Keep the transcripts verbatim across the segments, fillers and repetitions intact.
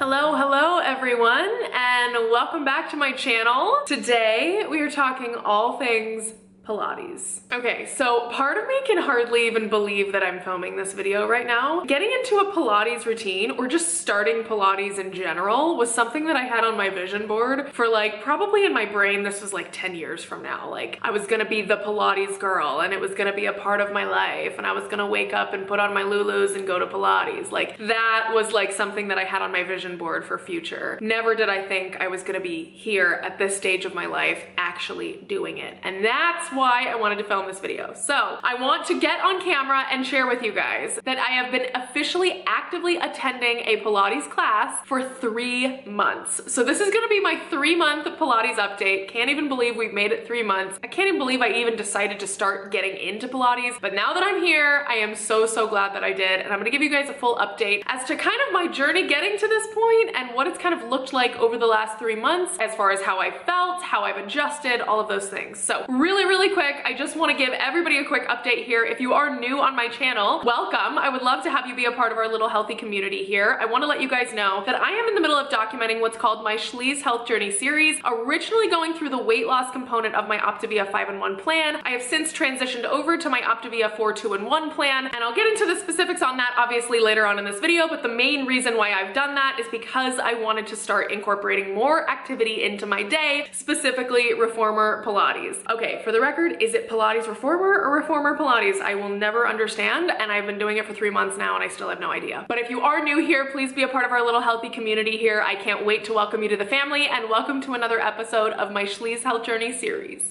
Hello, hello everyone, and welcome back to my channel. Today we are talking all things Pilates. Okay, so part of me can hardly even believe that I'm filming this video right now. Getting into a Pilates routine, or just starting Pilates in general, was something that I had on my vision board for like, probably in my brain, this was like ten years from now. Like, I was gonna be the Pilates girl, and it was gonna be a part of my life, and I was gonna wake up and put on my Lulus and go to Pilates. Like, that was like something that I had on my vision board for future. Never did I think I was gonna be here at this stage of my life actually doing it. And that's why I wanted to film this video. So I want to get on camera and share with you guys that I have been officially actively attending a Pilates class for three months. So this is gonna be my three month Pilates update. Can't even believe we've made it three months. I can't even believe I even decided to start getting into Pilates, but now that I'm here, I am so, so glad that I did. And I'm gonna give you guys a full update as to kind of my journey getting to this point and what it's kind of looked like over the last three months as far as how I felt, how I've adjusted, all of those things. So really, really Really quick, I just want to give everybody a quick update here. If you are new on my channel, welcome. I would love to have you be a part of our little healthy community here. I want to let you guys know that I am in the middle of documenting what's called my Schlie's Health Journey series, originally going through the weight loss component of my OPTAVIA five in one plan. I have since transitioned over to my OPTAVIA four two in one plan, and I'll get into the specifics on that obviously later on in this video, but the main reason why I've done that is because I wanted to start incorporating more activity into my day, specifically reformer Pilates. Okay, for the record, is it Pilates reformer or reformer Pilates? I will never understand, and I've been doing it for three months now and I still have no idea. But if you are new here, please be a part of our little healthy community here. I can't wait to welcome you to the family, and welcome to another episode of my Schlie's Health Journey series.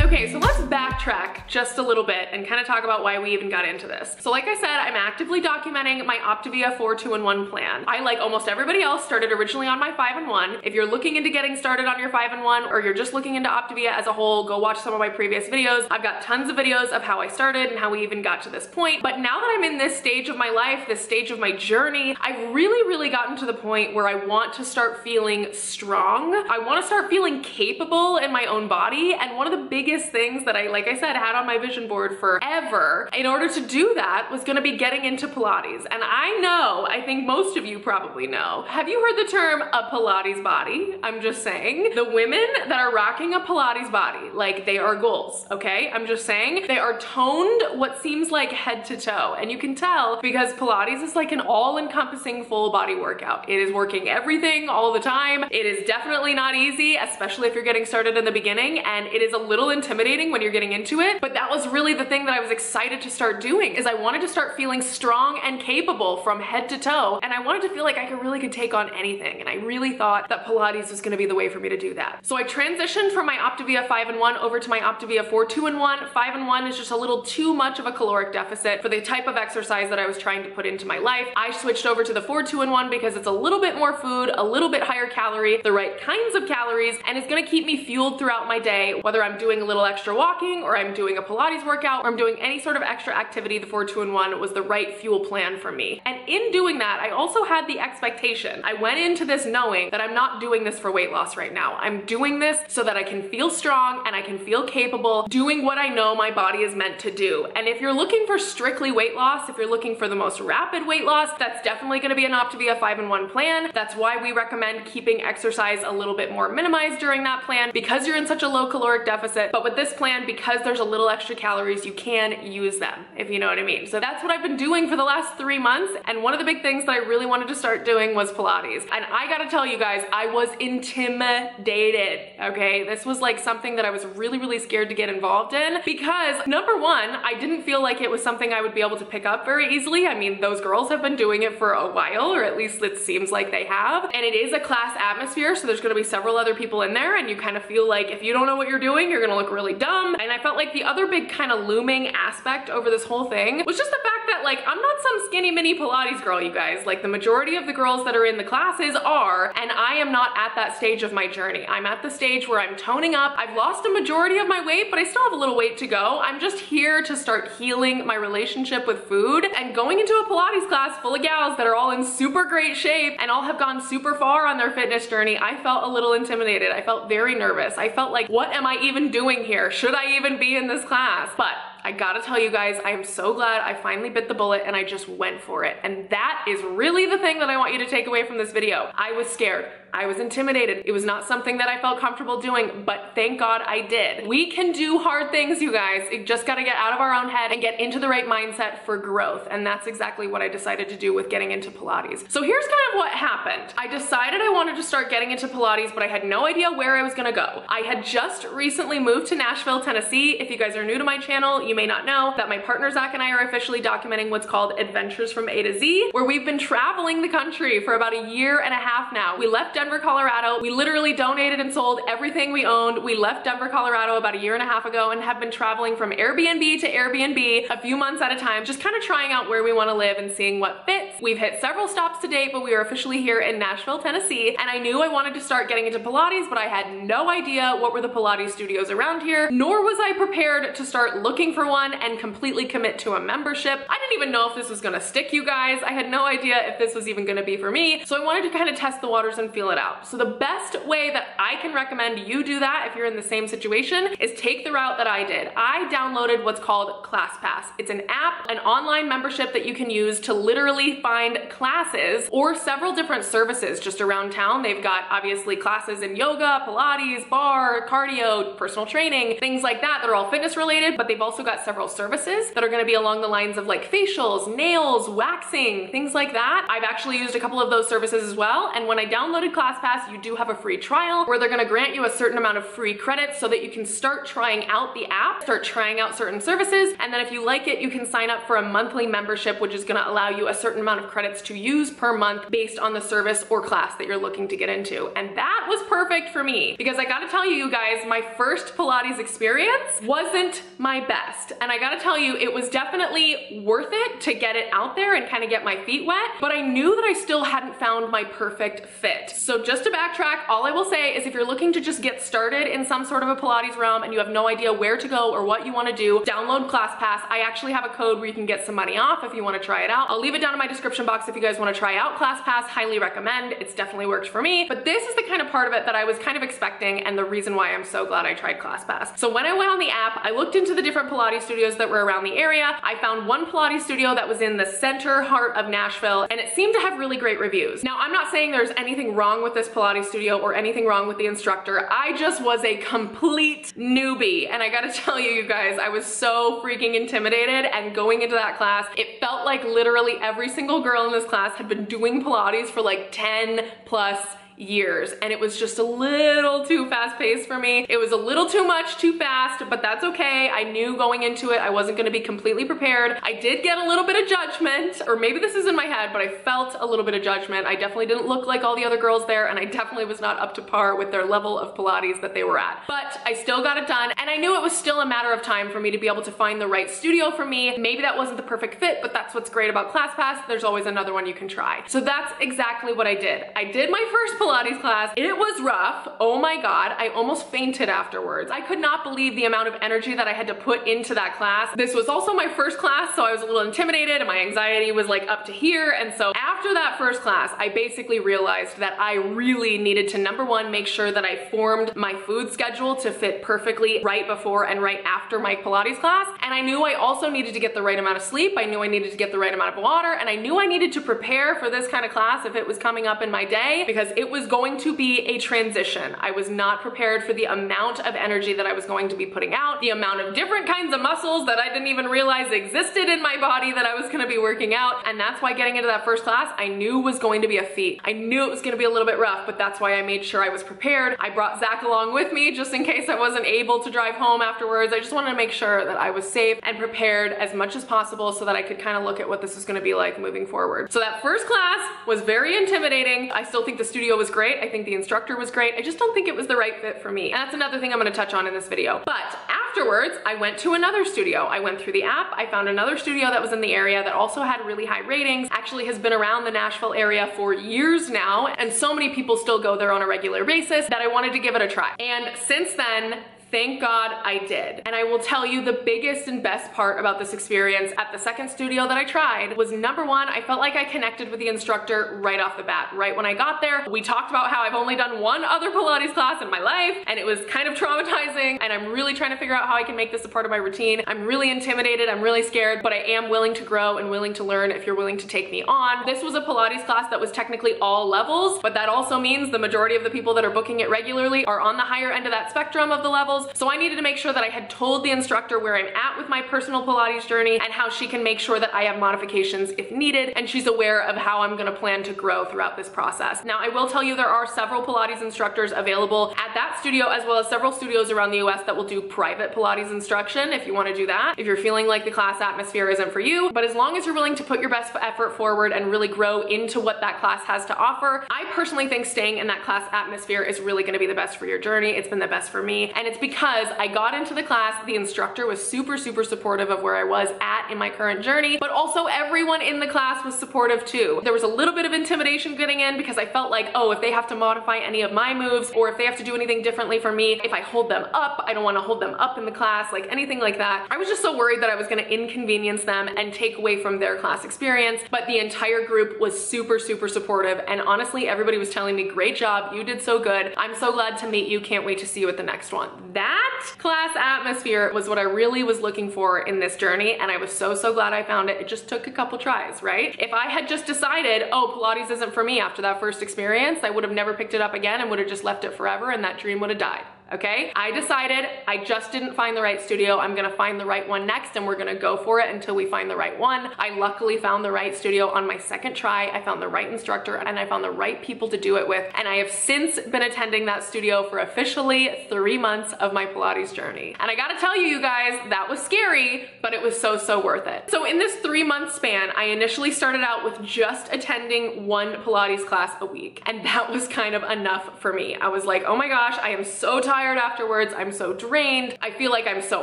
Okay, so let's backtrack just a little bit and kind of talk about why we even got into this. So like I said, I'm actively documenting my OPTAVIA four two in one plan. I, like almost everybody else, started originally on my five in one. If you're looking into getting started on your five in one, or you're just looking into OPTAVIA as a whole, go watch some of my previous videos. I've got tons of videos of how I started and how we even got to this point. But now that I'm in this stage of my life, this stage of my journey, I've really, really gotten to the point where I want to start feeling strong. I want to start feeling capable in my own body. And one of the biggest things that I, like I said, had on my vision board forever in order to do that was gonna be getting into Pilates. And I know, I think most of you probably know, have you heard the term a Pilates body? I'm just saying, the women that are rocking a Pilates body, like, they are goals, okay? I'm just saying, they are toned what seems like head to toe. And you can tell because Pilates is like an all-encompassing full body workout. It is working everything all the time. It is definitely not easy, especially if you're getting started in the beginning, and it is a little intimidating when you're getting into it, but that was really the thing that I was excited to start doing, is I wanted to start feeling strong and capable from head to toe, and I wanted to feel like I could really could take on anything, and I really thought that Pilates was gonna be the way for me to do that. So I transitioned from my OPTAVIA five in one over to my OPTAVIA four two in one. five in one is just a little too much of a caloric deficit for the type of exercise that I was trying to put into my life. I switched over to the four two in one because it's a little bit more food, a little bit higher calorie, the right kinds of calories, and it's gonna keep me fueled throughout my day, whether I'm doing a little extra walking, or I'm doing a Pilates workout, or I'm doing any sort of extra activity. The four two in one was the right fuel plan for me. And in doing that, I also had the expectation. I went into this knowing that I'm not doing this for weight loss right now. I'm doing this so that I can feel strong and I can feel capable doing what I know my body is meant to do. And if you're looking for strictly weight loss, if you're looking for the most rapid weight loss, that's definitely gonna be an OPTAVIA five in one plan. That's why we recommend keeping exercise a little bit more minimized during that plan, because you're in such a low caloric deficit. But with this plan, because there's a little extra calories, you can use them, if you know what I mean. So that's what I've been doing for the last three months. And one of the big things that I really wanted to start doing was Pilates. And I gotta tell you guys, I was intimidated, okay? This was like something that I was really, really scared to get involved in because, number one, I didn't feel like it was something I would be able to pick up very easily. I mean, those girls have been doing it for a while, or at least it seems like they have. And it is a class atmosphere, so there's gonna be several other people in there, and you kind of feel like if you don't know what you're doing, you're gonna look really dumb. And I felt like the other big kind of looming aspect over this whole thing was just the fact that, like, I'm not some skinny mini Pilates girl, you guys. Like, the majority of the girls that are in the classes are, and I am not at that stage of my journey. I'm at the stage where I'm toning up. I've lost a majority of my weight, but I still have a little weight to go. I'm just here to start healing my relationship with food, and going into a Pilates class full of gals that are all in super great shape and all have gone super far on their fitness journey, I felt a little intimidated. I felt very nervous. I felt like, what am I even doing here? Should I even be in this class? But I gotta tell you guys, I am so glad I finally bit the bullet and I just went for it. And that is really the thing that I want you to take away from this video. I was scared. I was intimidated. It was not something that I felt comfortable doing, but thank God I did. We can do hard things, you guys. You just gotta get out of our own head and get into the right mindset for growth. And that's exactly what I decided to do with getting into Pilates. So here's kind of what happened. I decided I wanted to start getting into Pilates, but I had no idea where I was gonna go. I had just recently moved to Nashville, Tennessee. If you guys are new to my channel, you may not know that my partner Zach and I are officially documenting what's called Adventures from A to Z, where we've been traveling the country for about a year and a half now. We left Denver, Colorado. We literally donated and sold everything we owned. We left Denver, Colorado about a year and a half ago and have been traveling from Airbnb to Airbnb a few months at a time, just kind of trying out where we want to live and seeing what fits. We've hit several stops to date, but we are officially here in Nashville, Tennessee, and I knew I wanted to start getting into Pilates, but I had no idea what were the Pilates studios around here, nor was I prepared to start looking for one and completely commit to a membership. I didn't even know if this was gonna stick, you guys. I had no idea if this was even gonna be for me, so I wanted to kind of test the waters and feel it out. So the best way that I can recommend you do that if you're in the same situation is take the route that I did. I downloaded what's called ClassPass. It's an app, an online membership that you can use to literally find classes or several different services just around town. They've got obviously classes in yoga, Pilates, bar, cardio, personal training, things like that that are all fitness related, but they've also got several services that are gonna be along the lines of like facials, nails, waxing, things like that. I've actually used a couple of those services as well, and when I downloaded ClassPass, you do have a free trial where they're gonna grant you a certain amount of free credits so that you can start trying out the app, start trying out certain services, and then if you like it, you can sign up for a monthly membership, which is gonna allow you a certain amount of credits to use per month based on the service or class that you're looking to get into. And that was perfect for me because I gotta tell you, you guys, my first Pilates experience wasn't my best. And I gotta tell you, it was definitely worth it to get it out there and kind of get my feet wet, but I knew that I still hadn't found my perfect fit. So just to backtrack, all I will say is if you're looking to just get started in some sort of a Pilates realm and you have no idea where to go or what you want to do, download ClassPass. I actually have a code where you can get some money off if you want to try it out. I'll leave it down in my description box if you guys want to try out ClassPass. Highly recommend. It's definitely worked for me. But this is the kind of part of it that I was kind of expecting and the reason why I'm so glad I tried ClassPass. So when I went on the app, I looked into the different Pilates studios that were around the area. I found one Pilates studio that was in the center heart of Nashville and it seemed to have really great reviews. Now, I'm not saying there's any anything wrong with this Pilates studio or anything wrong with the instructor. I just was a complete newbie. And I gotta tell you, you guys, I was so freaking intimidated and going into that class, it felt like literally every single girl in this class had been doing Pilates for like ten plus years and it was just a little too fast paced for me. It was a little too much too fast, but that's okay. I knew going into it I wasn't going to be completely prepared. I did get a little bit of judgment, or maybe this is in my head, but I felt a little bit of judgment. I definitely didn't look like all the other girls there and I definitely was not up to par with their level of Pilates that they were at, but I still got it done and I knew it was still a matter of time for me to be able to find the right studio for me. Maybe that wasn't the perfect fit, but that's what's great about ClassPass. There's always another one you can try. So that's exactly what I did. I did my first Pilates Pilates class. It was rough. Oh my God. I almost fainted afterwards. I could not believe the amount of energy that I had to put into that class. This was also my first class, so I was a little intimidated and my anxiety was like up to here. And so after that first class, I basically realized that I really needed to, number one, make sure that I formed my food schedule to fit perfectly right before and right after my Pilates class. And I knew I also needed to get the right amount of sleep. I knew I needed to get the right amount of water. And I knew I needed to prepare for this kind of class if it was coming up in my day, because it was was going to be a transition. I was not prepared for the amount of energy that I was going to be putting out, the amount of different kinds of muscles that I didn't even realize existed in my body that I was gonna be working out. And that's why getting into that first class, I knew was going to be a feat. I knew it was gonna be a little bit rough, but that's why I made sure I was prepared. I brought Zach along with me just in case I wasn't able to drive home afterwards. I just wanted to make sure that I was safe and prepared as much as possible so that I could kind of look at what this was gonna be like moving forward. So that first class was very intimidating. I still think the studio was great. I think the instructor was great. I just don't think it was the right fit for me. And that's another thing I'm going to touch on in this video. But afterwards, I went to another studio. I went through the app. I found another studio that was in the area that also had really high ratings, actually has been around the Nashville area for years now. And so many people still go there on a regular basis that I wanted to give it a try. And since then, Thank God I did. And I will tell you the biggest and best part about this experience at the second studio that I tried was, number one, I felt like I connected with the instructor right off the bat. Right when I got there, we talked about how I've only done one other Pilates class in my life and it was kind of traumatizing and I'm really trying to figure out how I can make this a part of my routine. I'm really intimidated, I'm really scared, but I am willing to grow and willing to learn if you're willing to take me on. This was a Pilates class that was technically all levels, but that also means the majority of the people that are booking it regularly are on the higher end of that spectrum of the levels. So I needed to make sure that I had told the instructor where I'm at with my personal Pilates journey and how she can make sure that I have modifications if needed, and she's aware of how I'm gonna plan to grow throughout this process. Now, I will tell you there are several Pilates instructors available at that studio as well as several studios around the U S that will do private Pilates instruction if you wanna do that, if you're feeling like the class atmosphere isn't for you. But as long as you're willing to put your best effort forward and really grow into what that class has to offer, I personally think staying in that class atmosphere is really gonna be the best for your journey. It's been the best for me. And it's because I got into the class, the instructor was super, super supportive of where I was at in my current journey, but also everyone in the class was supportive too. There was a little bit of intimidation getting in because I felt like, oh, if they have to modify any of my moves or if they have to do anything differently for me, if I hold them up, I don't wanna hold them up in the class, like anything like that. I was just so worried that I was gonna inconvenience them and take away from their class experience, but the entire group was super, super supportive. And honestly, everybody was telling me, great job, you did so good. I'm so glad to meet you, can't wait to see you at the next one. That class atmosphere was what I really was looking for in this journey, and I was so, so glad I found it. It just took a couple tries, right? If I had just decided, oh, Pilates isn't for me after that first experience, I would have never picked it up again and would have just left it forever, and that dream would have died. Okay? I decided I just didn't find the right studio. I'm gonna find the right one next and we're gonna go for it until we find the right one. I luckily found the right studio on my second try. I found the right instructor and I found the right people to do it with. And I have since been attending that studio for officially three months of my Pilates journey. And I gotta tell you, you guys, that was scary, but it was so, so worth it. So in this three month span, I initially started out with just attending one Pilates class a week. And that was kind of enough for me. I was like, oh my gosh, I am so tired afterwards. I'm so drained. I feel like I'm so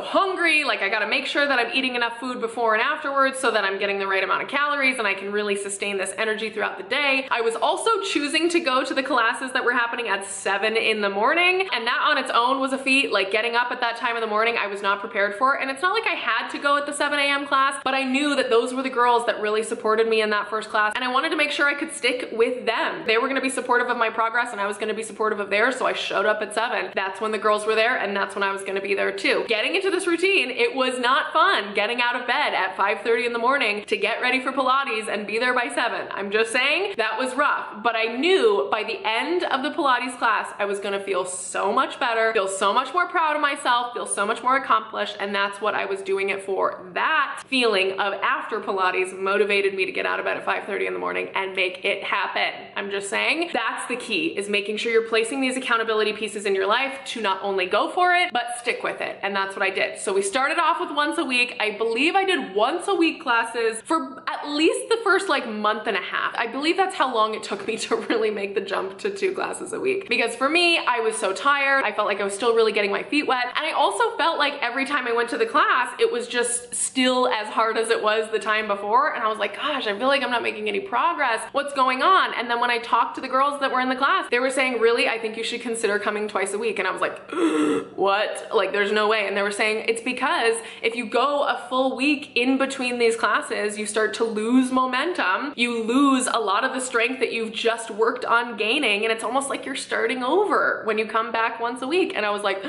hungry. Like I gotta make sure that I'm eating enough food before and afterwards so that I'm getting the right amount of calories and I can really sustain this energy throughout the day. I was also choosing to go to the classes that were happening at seven in the morning. And that on its own was a feat. Like getting up at that time of the morning, I was not prepared for. And it's not like I had to go at the seven A M class, but I knew that those were the girls that really supported me in that first class. And I wanted to make sure I could stick with them. They were gonna be supportive of my progress and I was gonna be supportive of theirs. So I showed up at seven. That's when When the girls were there and that's when I was gonna be there too. Getting into this routine, it was not fun getting out of bed at five thirty in the morning to get ready for Pilates and be there by seven. I'm just saying, that was rough, but I knew by the end of the Pilates class, I was gonna feel so much better, feel so much more proud of myself, feel so much more accomplished, and that's what I was doing it for. That feeling of after Pilates motivated me to get out of bed at five thirty in the morning and make it happen. I'm just saying, that's the key, is making sure you're placing these accountability pieces in your life to to not only go for it, but stick with it. And that's what I did. So we started off with once a week. I believe I did once a week classes for at least the first like month and a half. I believe that's how long it took me to really make the jump to two classes a week. Because for me, I was so tired. I felt like I was still really getting my feet wet. And I also felt like every time I went to the class, it was just still as hard as it was the time before. And I was like, gosh, I feel like I'm not making any progress. What's going on? And then when I talked to the girls that were in the class, they were saying, really, I think you should consider coming twice a week. And I was like, like, what? Like, there's no way. And they were saying it's because if you go a full week in between these classes, you start to lose momentum. You lose a lot of the strength that you've just worked on gaining. And it's almost like you're starting over when you come back once a week. And I was like,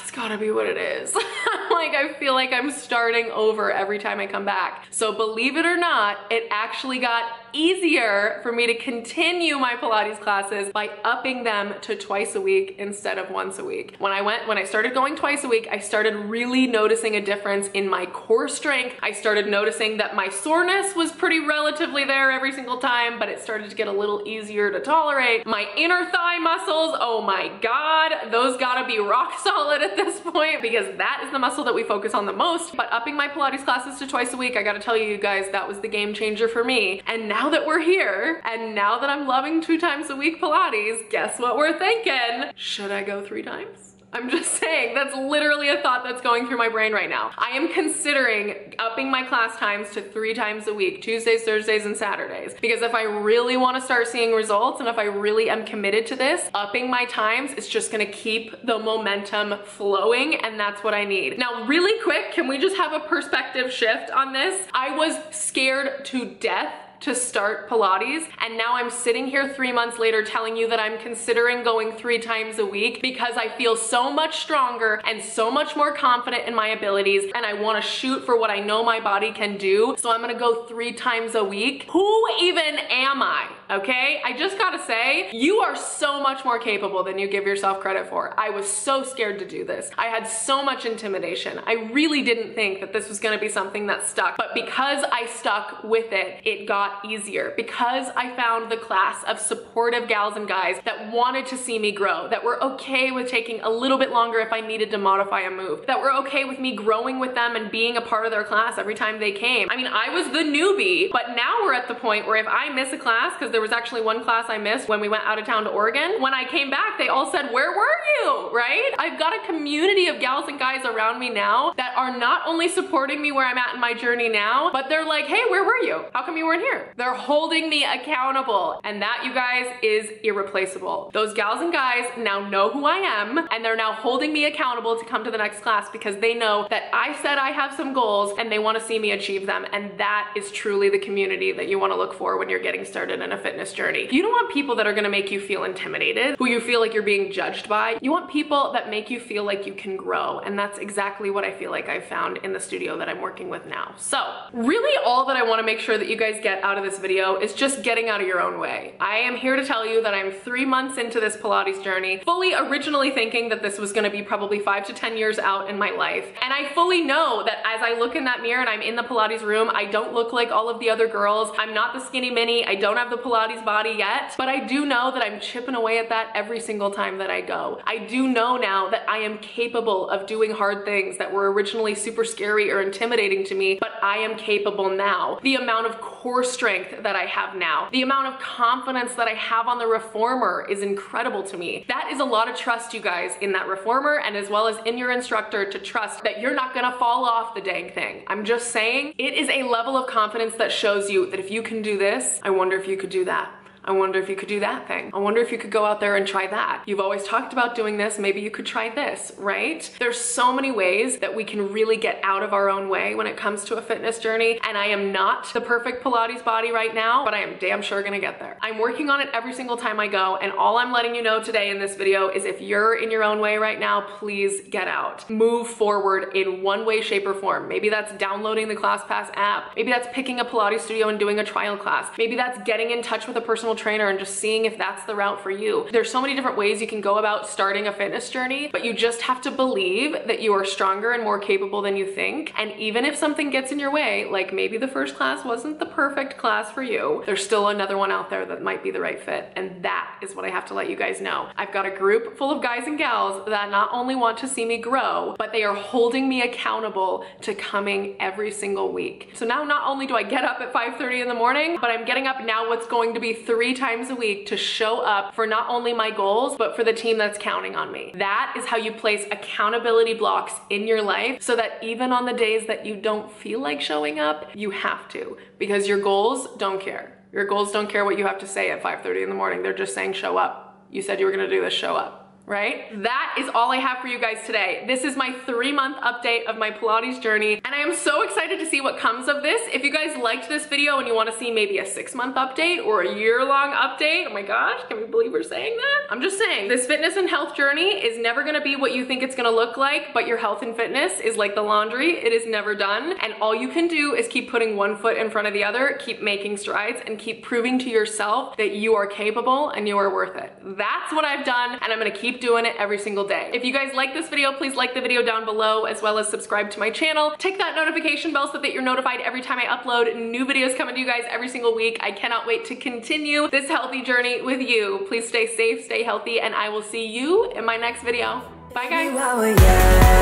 it's gotta be what it is. Like, I feel like I'm starting over every time I come back. So believe it or not, it actually got easier for me to continue my Pilates classes by upping them to twice a week instead of once a week. When I went, when I started going twice a week, I started really noticing a difference in my core strength. I started noticing that my soreness was pretty relatively there every single time, but it started to get a little easier to tolerate. My inner thigh muscles, oh my God, those gotta be rock solid at this point because that is the muscle that we focus on the most. But upping my Pilates classes to twice a week, I gotta tell you, you guys, that was the game changer for me. And now Now that we're here, and now that I'm loving two times a week Pilates, guess what we're thinking? Should I go three times? I'm just saying, that's literally a thought that's going through my brain right now. I am considering upping my class times to three times a week, Tuesdays, Thursdays, and Saturdays. Because if I really wanna start seeing results and if I really am committed to this, upping my times is just gonna keep the momentum flowing, and that's what I need. Now, really quick, can we just have a perspective shift on this? I was scared to death to start Pilates, and now I'm sitting here three months later telling you that I'm considering going three times a week because I feel so much stronger and so much more confident in my abilities, and I wanna shoot for what I know my body can do, so I'm gonna go three times a week. Who even am I, okay? I just gotta say, you are so much more capable than you give yourself credit for. I was so scared to do this. I had so much intimidation. I really didn't think that this was gonna be something that stuck, but because I stuck with it, it got easier because I found the class of supportive gals and guys that wanted to see me grow, that were okay with taking a little bit longer if I needed to modify a move, that were okay with me growing with them and being a part of their class every time they came. I mean, I was the newbie, but now we're at the point where if I miss a class, because there was actually one class I missed when we went out of town to Oregon, when I came back, they all said, "Where were you?" Right? I've got a community of gals and guys around me now that are not only supporting me where I'm at in my journey now, but they're like, "Hey, where were you? How come you weren't here?" They're holding me accountable, and that, you guys, is irreplaceable. Those gals and guys now know who I am, and they're now holding me accountable to come to the next class because they know that I said I have some goals and they want to see me achieve them, and that is truly the community that you want to look for when you're getting started in a fitness journey. You don't want people that are going to make you feel intimidated, who you feel like you're being judged by. You want people that make you feel like you can grow, and that's exactly what I feel like I've found in the studio that I'm working with now. So really all that I want to make sure that you guys get out of this video is just getting out of your own way. I am here to tell you that I'm three months into this Pilates journey, fully originally thinking that this was gonna be probably five to ten years out in my life. And I fully know that as I look in that mirror and I'm in the Pilates room, I don't look like all of the other girls. I'm not the skinny mini. I don't have the Pilates body yet, but I do know that I'm chipping away at that every single time that I go. I do know now that I am capable of doing hard things that were originally super scary or intimidating to me, but I am capable now. The amount of core strength strength that I have now. The amount of confidence that I have on the reformer is incredible to me. That is a lot of trust, you guys, in that reformer and as well as in your instructor, to trust that you're not gonna fall off the dang thing. I'm just saying, it is a level of confidence that shows you that if you can do this, I wonder if you could do that. I wonder if you could do that thing. I wonder if you could go out there and try that. You've always talked about doing this. Maybe you could try this, right? There's so many ways that we can really get out of our own way when it comes to a fitness journey. And I am not the perfect Pilates body right now, but I am damn sure gonna get there. I'm working on it every single time I go. And all I'm letting you know today in this video is if you're in your own way right now, please get out. Move forward in one way, shape, or form. Maybe that's downloading the ClassPass app. Maybe that's picking a Pilates studio and doing a trial class. Maybe that's getting in touch with a personal trainer and just seeing if that's the route for you. There's so many different ways you can go about starting a fitness journey, but you just have to believe that you are stronger and more capable than you think. And even if something gets in your way, like maybe the first class wasn't the perfect class for you, there's still another one out there that might be the right fit. And that is what I have to let you guys know. I've got a group full of guys and gals that not only want to see me grow, but they are holding me accountable to coming every single week. So now not only do I get up at five thirty in the morning, but I'm getting up now what's going to be three Three times a week to show up for not only my goals, but for the team that's counting on me. That is how you place accountability blocks in your life so that even on the days that you don't feel like showing up, you have to, because your goals don't care. Your goals don't care what you have to say at five thirty in the morning. They're just saying, show up. You said you were gonna do this, show up. Right? That is all I have for you guys today. This is my three month update of my Pilates journey, and I am so excited to see what comes of this. If you guys liked this video and you want to see maybe a six month update or a year long update, oh my gosh, can we believe we're saying that? I'm just saying, this fitness and health journey is never going to be what you think it's going to look like, but your health and fitness is like the laundry. It is never done, and all you can do is keep putting one foot in front of the other, keep making strides, and keep proving to yourself that you are capable and you are worth it. That's what I've done, and I'm going to keep doing it every single day. If you guys like this video, please like the video down below, as well as subscribe to my channel. Tick that notification bell so that you're notified every time I upload. New videos coming to you guys every single week. I cannot wait to continue this healthy journey with you. Please stay safe, stay healthy, and I will see you in my next video. Bye guys.